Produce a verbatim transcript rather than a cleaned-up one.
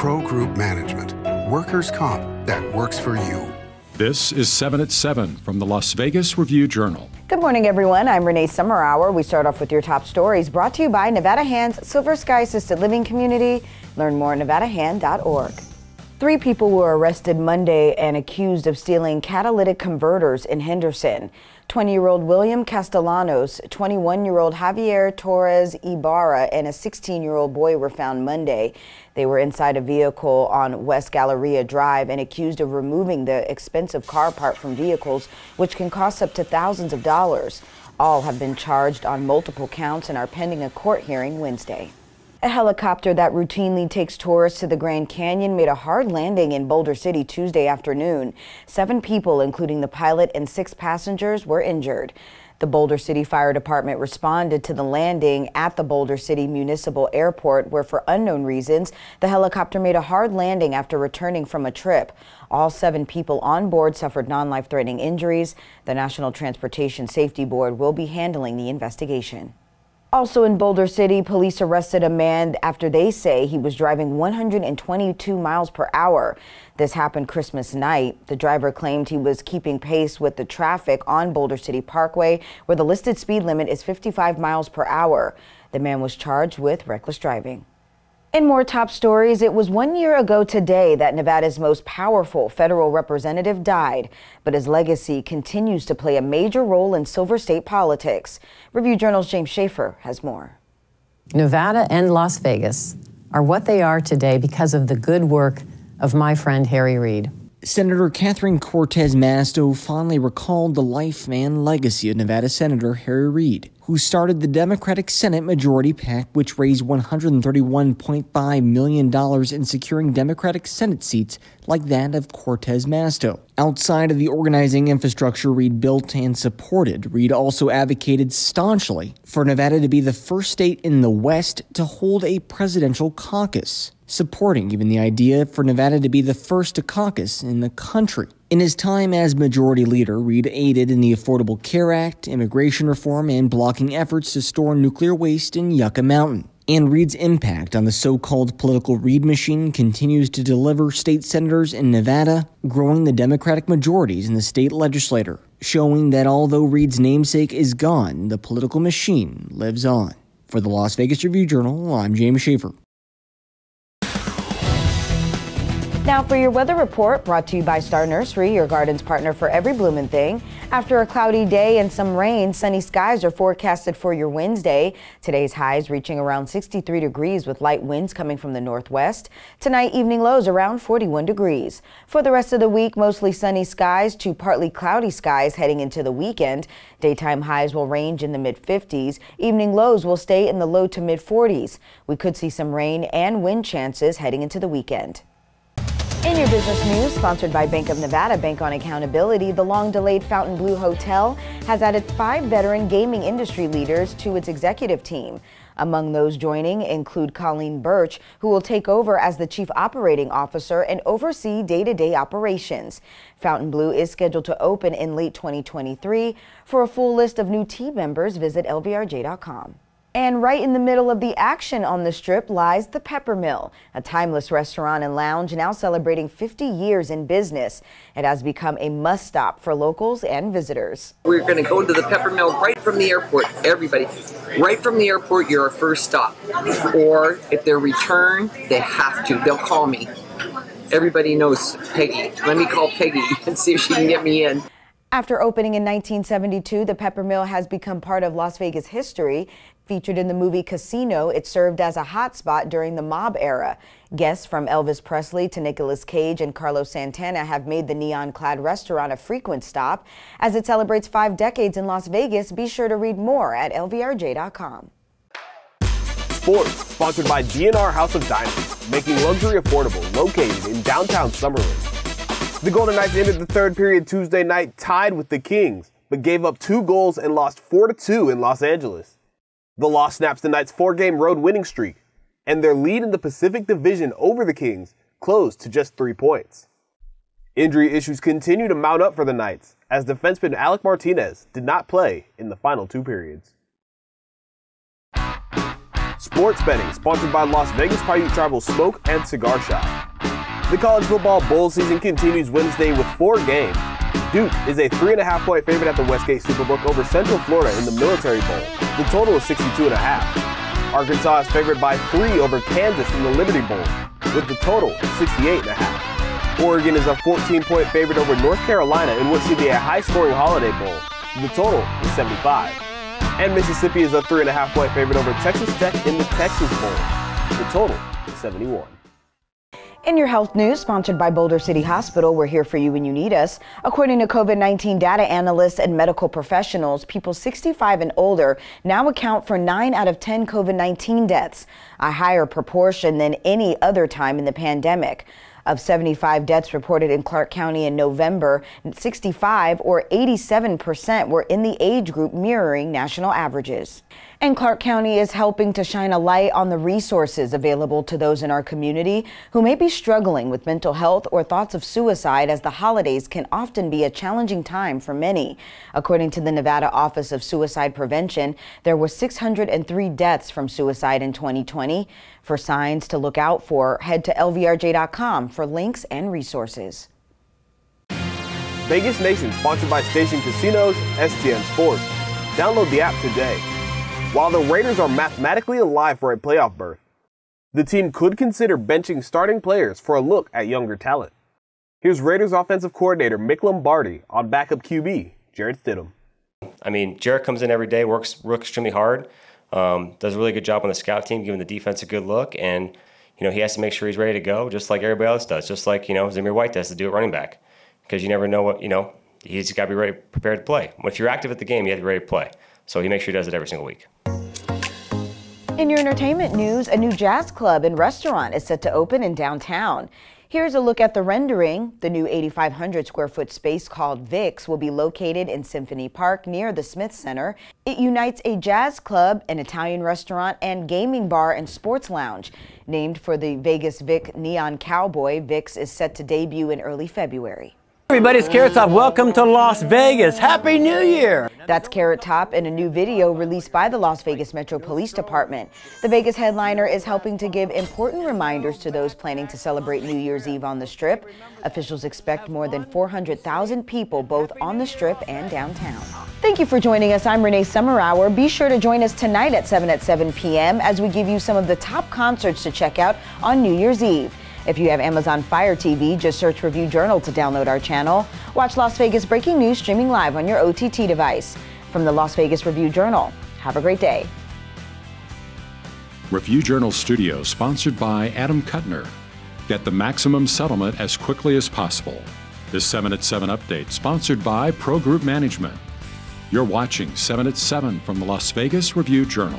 Pro Group Management. Workers' comp that works for you. This is seven at seven from the Las Vegas Review-Journal. Good morning, everyone. I'm Renee Summerhour. We start off with your top stories brought to you by Nevada Hand's Silver Sky Assisted Living Community. Learn more at nevada hand dot org. Three people were arrested Monday and accused of stealing catalytic converters in Henderson. twenty-year-old William Castellanos, twenty-one-year-old Javier Torres Ibarra, and a sixteen-year-old boy were found Monday. They were inside a vehicle on West Galleria Drive and accused of removing the expensive car part from vehicles, which can cost up to thousands of dollars. All have been charged on multiple counts and are pending a court hearing Wednesday. A helicopter that routinely takes tourists to the Grand Canyon made a hard landing in Boulder City Tuesday afternoon. Seven people, including the pilot and six passengers, were injured. The Boulder City Fire Department responded to the landing at the Boulder City Municipal Airport, where for unknown reasons, the helicopter made a hard landing after returning from a trip. All seven people on board suffered non-life-threatening injuries. The National Transportation Safety Board will be handling the investigation. Also in Boulder City, police arrested a man after they say he was driving one hundred twenty-two miles per hour. This happened Christmas night. The driver claimed he was keeping pace with the traffic on Boulder City Parkway, where the listed speed limit is fifty-five miles per hour. The man was charged with reckless driving. In more top stories, it was one year ago today that Nevada's most powerful federal representative died, but his legacy continues to play a major role in Silver State politics. Review Journal's James Schaefer has more. Nevada and Las Vegas are what they are today because of the good work of my friend Harry Reid. Senator Catherine Cortez Masto fondly recalled the life and legacy of Nevada Senator Harry Reid, who started the Democratic Senate Majority Pact, which raised one hundred thirty-one point five million dollars in securing Democratic Senate seats like that of Cortez Masto. Outside of the organizing infrastructure Reid built and supported, Reid also advocated staunchly for Nevada to be the first state in the West to hold a presidential caucus, supporting even the idea for Nevada to be the first to caucus in the country. In his time as majority leader, Reid aided in the Affordable Care Act, immigration reform, and blocking efforts to store nuclear waste in Yucca Mountain. And Reid's impact on the so-called political Reid machine continues to deliver state senators in Nevada, growing the Democratic majorities in the state legislature, showing that although Reid's namesake is gone, the political machine lives on. For the Las Vegas Review-Journal, I'm James Schaefer. Now for your weather report, brought to you by Star Nursery, your garden's partner for every bloomin' thing. After a cloudy day and some rain, sunny skies are forecasted for your Wednesday. Today's highs reaching around sixty-three degrees with light winds coming from the northwest. Tonight, evening lows around forty-one degrees. For the rest of the week, mostly sunny skies to partly cloudy skies heading into the weekend. Daytime highs will range in the mid fifties. Evening lows will stay in the low to mid forties. We could see some rain and wind chances heading into the weekend. In your business news, sponsored by Bank of Nevada, Bank on Accountability, the long-delayed Fontainebleau Hotel has added five veteran gaming industry leaders to its executive team. Among those joining include Colleen Birch, who will take over as the Chief Operating Officer and oversee day-to-day operations. Fontainebleau is scheduled to open in late twenty twenty-three. For a full list of new team members, visit L V R J dot com. And right in the middle of the action on the Strip lies the Peppermill, a timeless restaurant and lounge now celebrating fifty years in business. It has become a must-stop for locals and visitors. We're going to go to the Peppermill right from the airport, everybody. Right from the airport, you're our first stop. Or if they're returned, they have to. They'll call me. Everybody knows Peggy. Let me call Peggy and see if she can get me in. After opening in nineteen seventy-two, the Peppermill has become part of Las Vegas history. Featured in the movie Casino, it served as a hotspot during the mob era. Guests from Elvis Presley to Nicolas Cage and Carlos Santana have made the neon-clad restaurant a frequent stop. As it celebrates five decades in Las Vegas, be sure to read more at L V R J dot com. Sports, sponsored by D N R House of Diamonds, making luxury affordable, located in downtown Summerlin. The Golden Knights ended the third period Tuesday night tied with the Kings, but gave up two goals and lost four to two in Los Angeles. The loss snaps the Knights' four-game road winning streak, and their lead in the Pacific Division over the Kings closed to just three points. Injury issues continue to mount up for the Knights, as defenseman Alec Martinez did not play in the final two periods. Sports betting, sponsored by Las Vegas Paiute Tribal Smoke and Cigar Shop. The college football bowl season continues Wednesday with four games. Duke is a three and a half point favorite at the Westgate Superbook over Central Florida in the Military Bowl. The total is sixty-two and a half. Arkansas is favored by three over Kansas in the Liberty Bowl, with the total sixty-eight and a half. Oregon is a fourteen point favorite over North Carolina in what should be a high-scoring Holiday Bowl. The total is seventy-five. And Mississippi is a three and a half point favorite over Texas Tech in the Texas Bowl. The total is seventy-one. In your health news, sponsored by Boulder City Hospital, we're here for you when you need us. According to COVID nineteen data analysts and medical professionals, people sixty-five and older now account for nine out of ten COVID nineteen deaths, a higher proportion than any other time in the pandemic. Of seventy-five deaths reported in Clark County in November, sixty-five or eighty-seven percent were in the age group mirroring national averages. And Clark County is helping to shine a light on the resources available to those in our community who may be struggling with mental health or thoughts of suicide, as the holidays can often be a challenging time for many. According to the Nevada Office of Suicide Prevention, there were six hundred three deaths from suicide in twenty twenty. For signs to look out for, head to L V R J dot com for links and resources. Vegas Nation, sponsored by Station Casinos, S T N Sports. Download the app today. While the Raiders are mathematically alive for a playoff berth, the team could consider benching starting players for a look at younger talent. Here's Raiders offensive coordinator Mick Lombardi on backup Q B Jarrett Stidham. I mean, Jarrett comes in every day, works, works extremely hard, um, does a really good job on the scout team, giving the defense a good look, and you know he has to make sure he's ready to go, just like everybody else does, just like you know Zamir White does to do at running back, because you never know what you know. He's got to be ready, prepared to play. If you're active at the game, you have to be ready to play. So he makes sure he does it every single week. In your entertainment news, a new jazz club and restaurant is set to open in downtown. Here's a look at the rendering. The new eighty-five hundred square foot space called VIX will be located in Symphony Park near the Smith Center. It unites a jazz club, an Italian restaurant, and gaming bar and sports lounge. Named for the Vegas Vic neon cowboy, VIX is set to debut in early February. Everybody, it's Carrot Top. Welcome to Las Vegas. Happy New Year! That's Carrot Top in a new video released by the Las Vegas Metro Police Department. The Vegas headliner is helping to give important reminders to those planning to celebrate New Year's Eve on the Strip. Officials expect more than four hundred thousand people both on the Strip and downtown. Thank you for joining us. I'm Renee Summerhour. Be sure to join us tonight at seven at seven p m as we give you some of the top concerts to check out on New Year's Eve. If you have Amazon Fire T V, just search Review Journal to download our channel. Watch Las Vegas breaking news streaming live on your O T T device. From the Las Vegas Review-Journal, have a great day. Review Journal Studio, sponsored by Adam Kuttner. Get the maximum settlement as quickly as possible. This seven at seven update, sponsored by Pro Group Management. You're watching seven at seven from the Las Vegas Review-Journal.